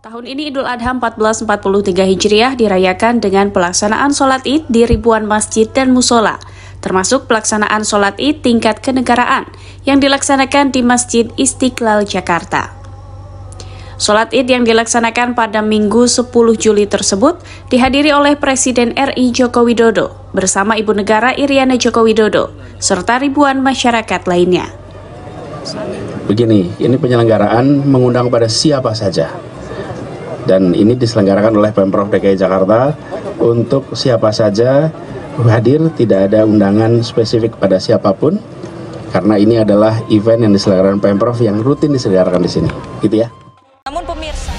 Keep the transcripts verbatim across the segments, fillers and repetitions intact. Tahun ini Idul Adha seribu empat ratus empat puluh tiga Hijriah dirayakan dengan pelaksanaan sholat Id di ribuan masjid dan musola, termasuk pelaksanaan sholat Id tingkat kenegaraan yang dilaksanakan di Masjid Istiqlal, Jakarta. Sholat Id yang dilaksanakan pada Minggu sepuluh Juli tersebut dihadiri oleh Presiden R I Joko Widodo bersama Ibu Negara Iriana Joko Widodo, serta ribuan masyarakat lainnya. Begini, ini penyelenggaraan mengundang pada siapa saja. Dan ini diselenggarakan oleh Pemprov D K I Jakarta untuk siapa saja hadir, tidak ada undangan spesifik pada siapapun, karena ini adalah event yang diselenggarakan Pemprov yang rutin diselenggarakan di sini, gitu ya. Namun pemirsa,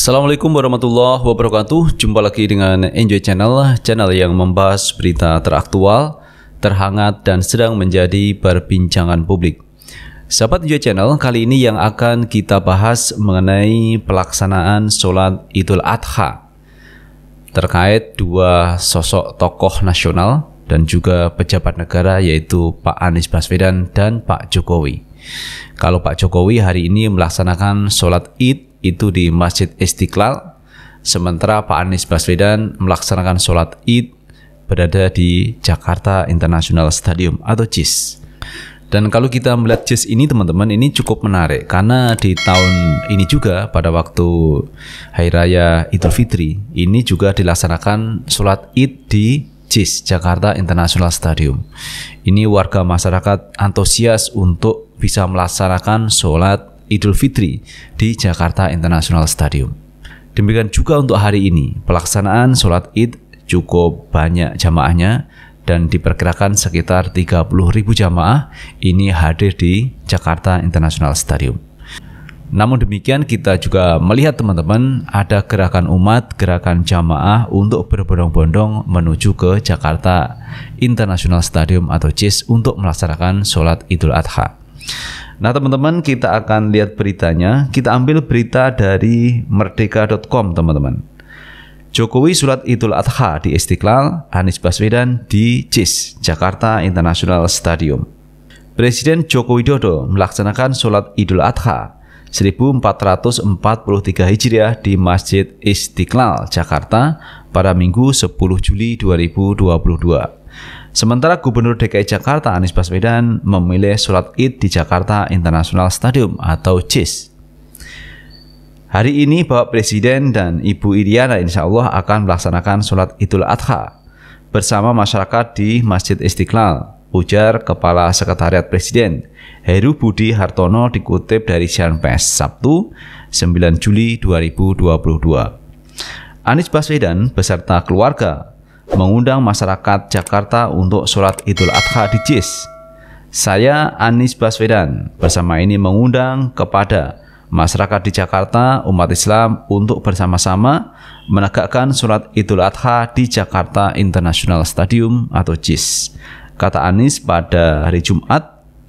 Assalamualaikum warahmatullahi wabarakatuh. Jumpa lagi dengan Enjoy Channel, channel yang membahas berita teraktual, terhangat, dan sedang menjadi perbincangan publik. Sahabat Enjoy Channel, kali ini yang akan kita bahas mengenai pelaksanaan sholat Idul Adha terkait dua sosok tokoh nasional dan juga pejabat negara, yaitu Pak Anies Baswedan dan Pak Jokowi. Kalau Pak Jokowi hari ini melaksanakan sholat Id itu di Masjid Istiqlal, sementara Pak Anies Baswedan melaksanakan sholat Id berada di Jakarta International Stadium atau J I S. Dan kalau kita melihat J I S ini, teman-teman, ini cukup menarik karena di tahun ini juga pada waktu Hari Raya Idul Fitri ini juga dilaksanakan sholat Id di J I S Jakarta International Stadium. Ini warga masyarakat antusias untuk bisa melaksanakan sholat Idul Fitri di Jakarta International Stadium. Demikian juga untuk hari ini, pelaksanaan sholat Id cukup banyak jamaahnya dan diperkirakan sekitar tiga puluh ribu jamaah ini hadir di Jakarta International Stadium. Namun demikian, kita juga melihat, teman-teman, ada gerakan umat, gerakan jamaah untuk berbondong-bondong menuju ke Jakarta International Stadium atau J I S untuk melaksanakan sholat Idul Adha. Nah, teman-teman, kita akan lihat beritanya. Kita ambil berita dari merdeka titik com, teman-teman. Jokowi sholat Idul Adha di Istiqlal, Anies Baswedan di J I S Jakarta International Stadium. Presiden Joko Widodo melaksanakan sholat Idul Adha seribu empat ratus empat puluh tiga Hijriah di Masjid Istiqlal, Jakarta pada Minggu sepuluh Juli dua ribu dua puluh dua. Sementara Gubernur D K I Jakarta Anies Baswedan memilih sholat Id di Jakarta International Stadium atau J I S. Hari ini Bapak Presiden dan Ibu Iriana insya Allah akan melaksanakan sholat Idul Adha bersama masyarakat di Masjid Istiqlal, ujar Kepala Sekretariat Presiden Heru Budi Hartono dikutip dari Siaran P S Sabtu sembilan Juli dua ribu dua puluh dua. Anies Baswedan beserta keluarga mengundang masyarakat Jakarta untuk sholat Idul Adha di J I S. Saya, Anies Baswedan, bersama ini mengundang kepada masyarakat di Jakarta, umat Islam, untuk bersama-sama menegakkan sholat Idul Adha di Jakarta International Stadium atau J I S, kata Anies pada hari Jumat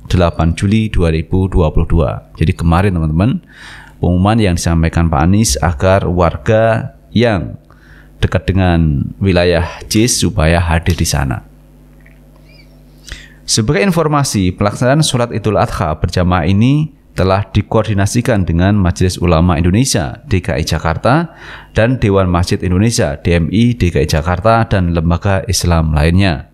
delapan Juli dua ribu dua puluh dua. Jadi kemarin, teman-teman, pengumuman yang disampaikan Pak Anies agar warga yang dekat dengan wilayah J I S supaya hadir di sana. Sebagai informasi, pelaksanaan sholat Idul Adha berjamaah ini telah dikoordinasikan dengan Majelis Ulama Indonesia D K I Jakarta dan Dewan Masjid Indonesia D M I D K I Jakarta dan lembaga Islam lainnya.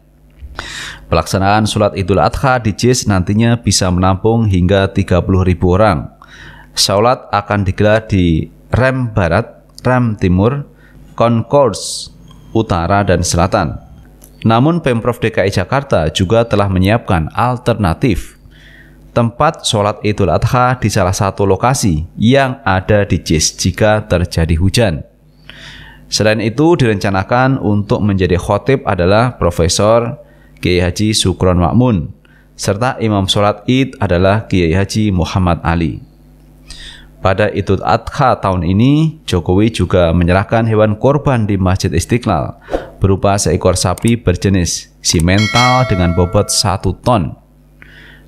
Pelaksanaan sholat Idul Adha di J I S nantinya bisa menampung hingga tiga puluh ribu orang. Sholat akan digelar di Rem Barat, Rem Timur, Konkurs Utara dan Selatan. Namun Pemprov D K I Jakarta juga telah menyiapkan alternatif tempat sholat Idul Adha di salah satu lokasi yang ada di J I S jika terjadi hujan. Selain itu direncanakan untuk menjadi khotib adalah Profesor Kiai Haji Sukron Makmun, serta imam sholat Id adalah Kiai Haji Muhammad Ali. Pada Idul Adha tahun ini, Jokowi juga menyerahkan hewan kurban di Masjid Istiqlal berupa seekor sapi berjenis simental dengan bobot satu ton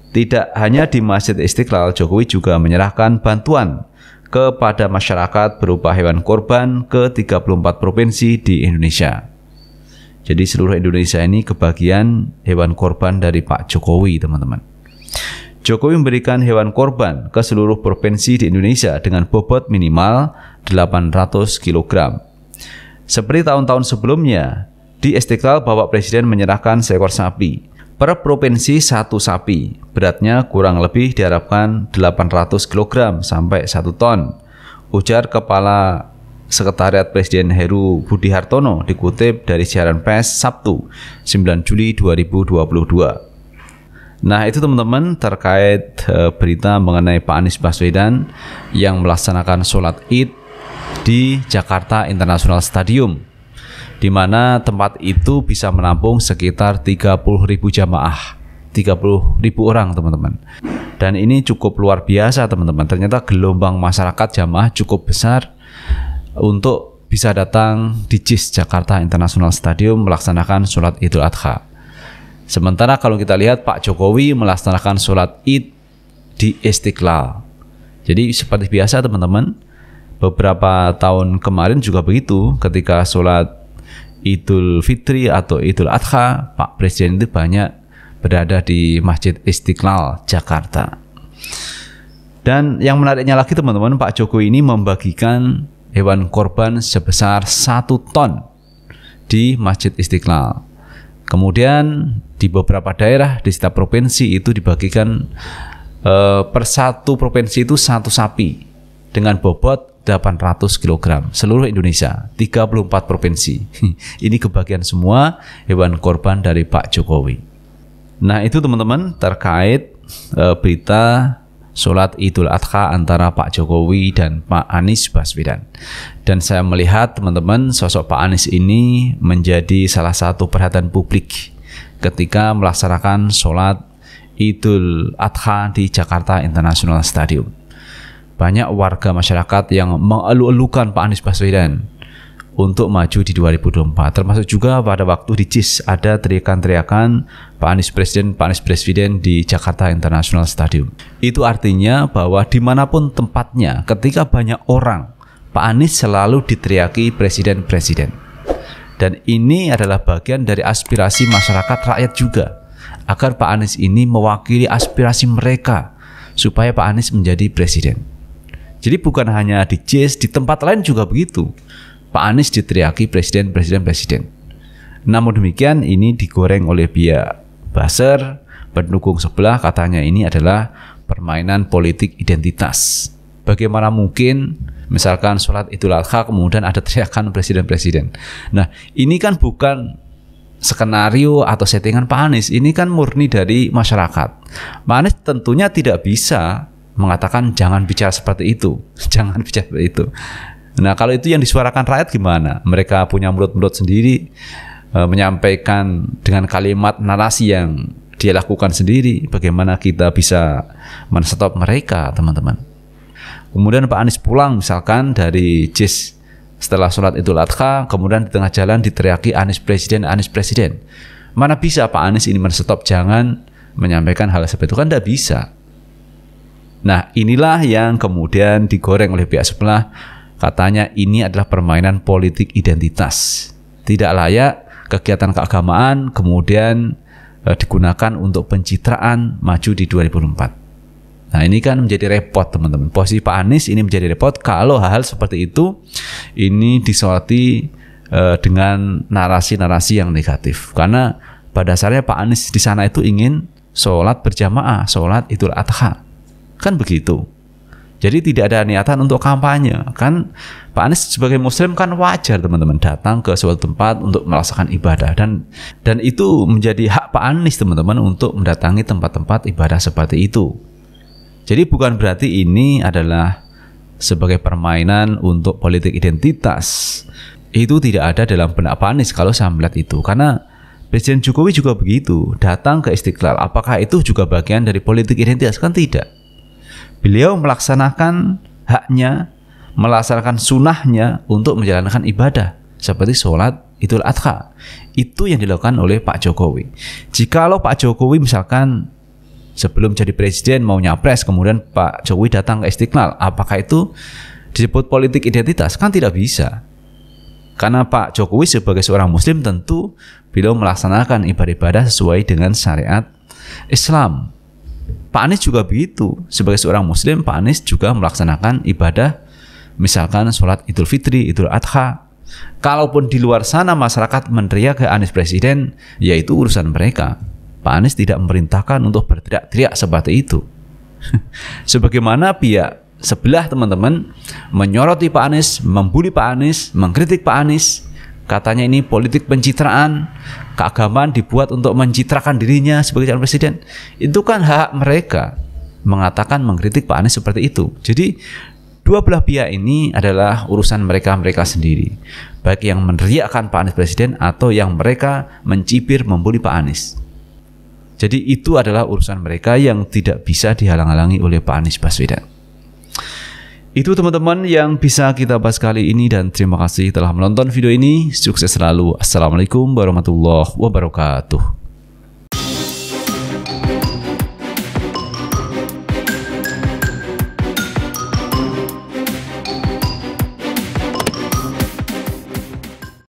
Tidak hanya di Masjid Istiqlal, Jokowi juga menyerahkan bantuan kepada masyarakat berupa hewan kurban ke tiga puluh empat provinsi di Indonesia. Jadi seluruh Indonesia ini kebagian hewan kurban dari Pak Jokowi, teman-teman. Jokowi memberikan hewan kurban ke seluruh provinsi di Indonesia dengan bobot minimal delapan ratus kilogram. Seperti tahun-tahun sebelumnya, di Istiqlal Bapak Presiden menyerahkan seekor sapi. Per provinsi satu sapi, beratnya kurang lebih diharapkan delapan ratus kilogram sampai satu ton, ujar Kepala Sekretariat Presiden Heru Budi Hartono dikutip dari siaran pers Sabtu sembilan Juli dua ribu dua puluh dua. Nah itu teman-teman terkait berita mengenai Pak Anies Baswedan yang melaksanakan sholat Id di Jakarta International Stadium, di mana tempat itu bisa menampung sekitar tiga puluh ribu jamaah, tiga puluh ribu orang, teman-teman. Dan ini cukup luar biasa, teman-teman. Ternyata gelombang masyarakat jamaah cukup besar untuk bisa datang di J I S Jakarta International Stadium melaksanakan sholat Idul Adha. Sementara kalau kita lihat Pak Jokowi melaksanakan sholat Id di Istiqlal. Jadi seperti biasa, teman-teman, beberapa tahun kemarin juga begitu, ketika sholat Idul Fitri atau Idul Adha, Pak Presiden itu banyak berada di Masjid Istiqlal, Jakarta. Dan yang menariknya lagi, teman-teman, Pak Jokowi ini membagikan hewan kurban sebesar satu ton di Masjid Istiqlal. Kemudian di beberapa daerah di setiap provinsi itu dibagikan eh, per satu provinsi itu satu sapi dengan bobot delapan ratus kilogram, seluruh Indonesia, tiga puluh empat provinsi. Ini kebagian semua hewan kurban dari Pak Jokowi. Nah itu teman-teman terkait e, berita sholat Idul Adha antara Pak Jokowi dan Pak Anies Baswedan. Dan saya melihat, teman-teman, sosok Pak Anies ini menjadi salah satu perhatian publik ketika melaksanakan sholat Idul Adha di Jakarta International Stadium. Banyak warga masyarakat yang mengeluh-elukan Pak Anies Baswedan untuk maju di dua ribu dua puluh empat. Termasuk juga pada waktu di J I S ada teriakan-teriakan Pak Anies Presiden, Pak Anies Presiden di Jakarta International Stadium. Itu artinya bahwa dimanapun tempatnya, ketika banyak orang, Pak Anies selalu diteriaki Presiden-Presiden. Dan ini adalah bagian dari aspirasi masyarakat rakyat juga, agar Pak Anies ini mewakili aspirasi mereka supaya Pak Anies menjadi Presiden. Jadi bukan hanya di J I S, di tempat lain juga begitu. Pak Anies diteriaki presiden, presiden, presiden. Namun demikian, ini digoreng oleh pihak buzzer, pendukung sebelah, katanya ini adalah permainan politik identitas. Bagaimana mungkin, misalkan sholat Idul Adha kemudian ada teriakan presiden, presiden. Nah, ini kan bukan skenario atau settingan Pak Anies, ini kan murni dari masyarakat. Pak Anies tentunya tidak bisa mengatakan jangan bicara seperti itu, jangan bicara seperti itu. Nah kalau itu yang disuarakan rakyat gimana? Mereka punya mulut-mulut sendiri, e, menyampaikan dengan kalimat narasi yang dia lakukan sendiri. Bagaimana kita bisa men-stop mereka, teman-teman? Kemudian Pak Anies pulang misalkan dari J I S setelah sholat Idul Adha, kemudian di tengah jalan diteriaki Anies Presiden, Anies Presiden. Mana bisa Pak Anies ini men-stop, jangan menyampaikan hal seperti itu, kan tidak bisa. Nah inilah yang kemudian digoreng oleh pihak sebelah, katanya ini adalah permainan politik identitas. Tidak layak kegiatan keagamaan kemudian eh, digunakan untuk pencitraan maju di dua ribu dua puluh empat. Nah ini kan menjadi repot, teman-teman. Posisi Pak Anies ini menjadi repot kalau hal-hal seperti itu ini disoroti eh, dengan narasi-narasi yang negatif. Karena pada dasarnya Pak Anies di sana itu ingin sholat berjamaah, sholat Idul Adha, kan begitu. Jadi tidak ada niatan untuk kampanye. Kan Pak Anies sebagai muslim kan wajar, teman-teman, datang ke suatu tempat untuk melaksanakan ibadah, dan dan itu menjadi hak Pak Anies, teman-teman, untuk mendatangi tempat-tempat ibadah seperti itu. Jadi bukan berarti ini adalah sebagai permainan untuk politik identitas. Itu tidak ada dalam benak Pak Anies kalau saya melihat itu. Karena Presiden Jokowi juga begitu, datang ke Istiqlal. Apakah itu juga bagian dari politik identitas? Kan tidak. Beliau melaksanakan haknya, melaksanakan sunnahnya untuk menjalankan ibadah seperti sholat Idul Adha. Itu yang dilakukan oleh Pak Jokowi. Jikalau Pak Jokowi misalkan sebelum jadi presiden mau nyapres kemudian Pak Jokowi datang ke Istiqlal, apakah itu disebut politik identitas? Kan tidak bisa. Karena Pak Jokowi sebagai seorang muslim tentu beliau melaksanakan ibadah-ibadah sesuai dengan syariat Islam. Pak Anies juga begitu. Sebagai seorang muslim, Pak Anies juga melaksanakan ibadah, misalkan sholat Idul Fitri, Idul Adha. Kalaupun di luar sana masyarakat meneriak ke Anies presiden, yaitu urusan mereka. Pak Anies tidak memerintahkan untuk berteriak-teriak seperti itu. Sebagaimana pihak sebelah teman-teman menyoroti Pak Anies, membuli Pak Anies, mengkritik Pak Anies, katanya ini politik pencitraan, keagamaan dibuat untuk mencitrakan dirinya sebagai calon presiden. Itu kan hak mereka mengatakan, mengkritik Pak Anies seperti itu. Jadi dua belah pihak ini adalah urusan mereka-mereka sendiri, baik yang meneriakkan Pak Anies presiden atau yang mereka mencibir, membuli Pak Anies. Jadi itu adalah urusan mereka yang tidak bisa dihalang-halangi oleh Pak Anies Baswedan. Itu teman-teman yang bisa kita bahas kali ini, dan terima kasih telah menonton video ini. Sukses selalu. Assalamualaikum warahmatullahi wabarakatuh.